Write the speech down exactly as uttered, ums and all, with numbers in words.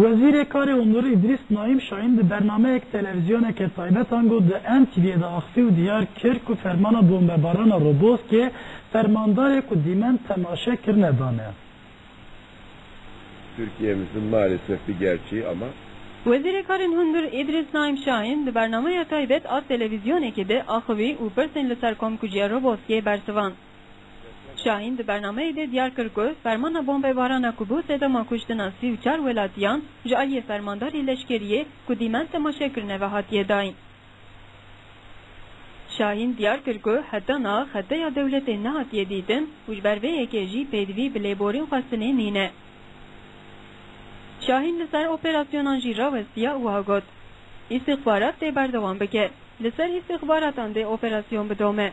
Vezîr-i Kari Onur İdris Naim Şahin di bernameyek televizyonek saybet ango di M T V'ye de axî û diyar kir ku fermana bombebarana Roboskê fermandarê ku dîmen temaşe kirine dane. Türkiye'mizin maalesef bir gerçeği ama Vezîr-i Kari Hundur İdris Naim Şahin di bernameyek saybet az televizyonekê de axivî û pirsin li ser komkuciya Roboskê bersivan. Şahin di bernameyê de Diyarbakir fermana bombebarana ku bû sedema kuştina sî û çar welatiyan ji aliyê fermandarê leşkeriyê ku dîmen temaşekirine ve hatiye dayin. Şahin Diyarbakir heta na xeteya dewletê nehatiye dîtin û ji ber vêyekê jî pêdivî bi lêborîn xwestinê nîne. Şahin li ser operasyonan jî rawestiya û hagot: "İstihbarat tê berdewam bike, li ser îstihbaratan de operasyon bidome."